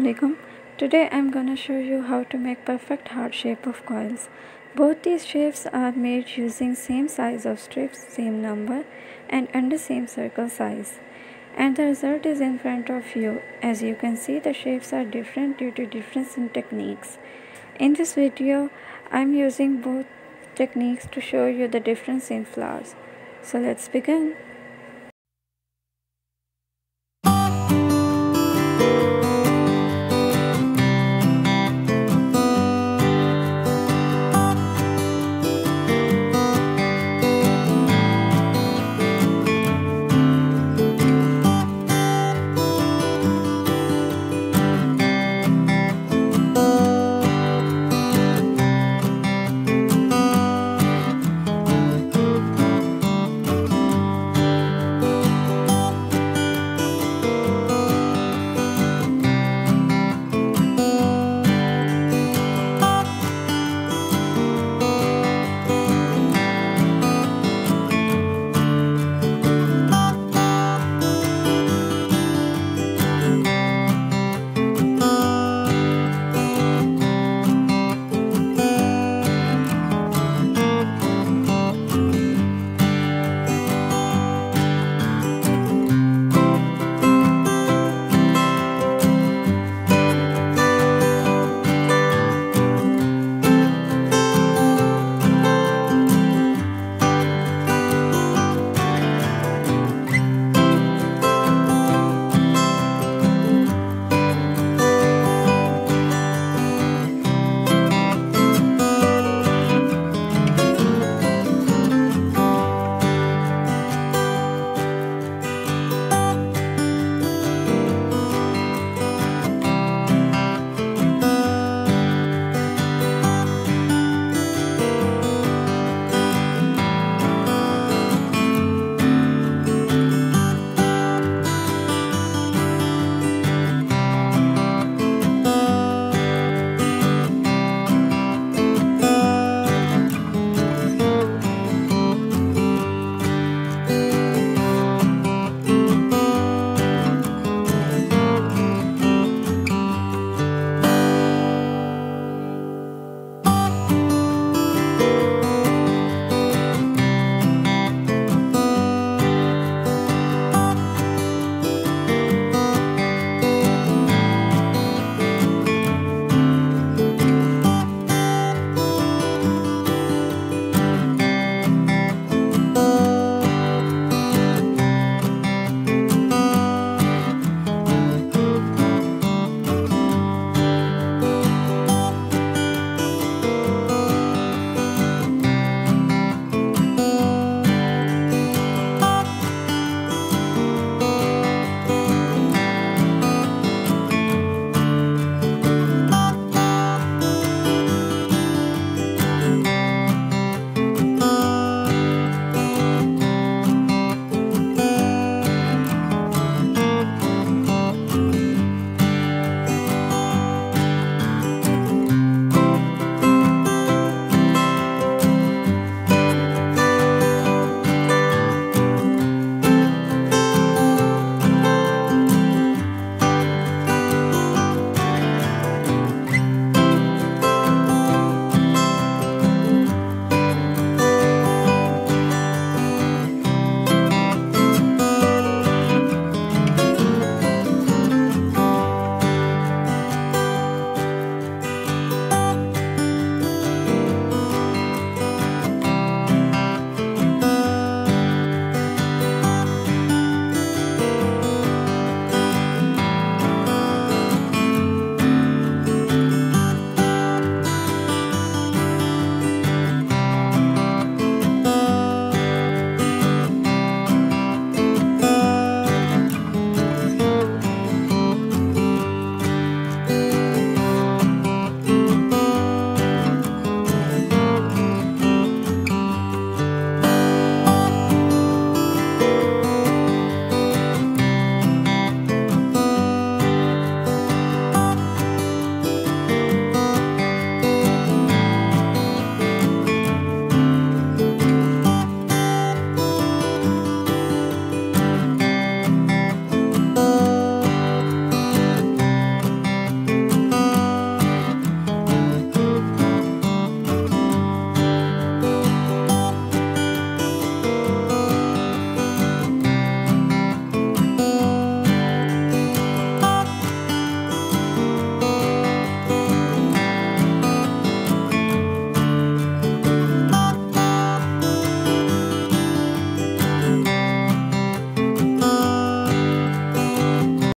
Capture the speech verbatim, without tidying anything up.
Assalamu alaikum. Today I am gonna show you how to make perfect heart shape of coils. Both these shapes are made using same size of strips, same number and under same circle size. And the result is in front of you. As you can see, the shapes are different due to difference in techniques. In this video, I am using both techniques to show you the difference in flowers. So let's begin.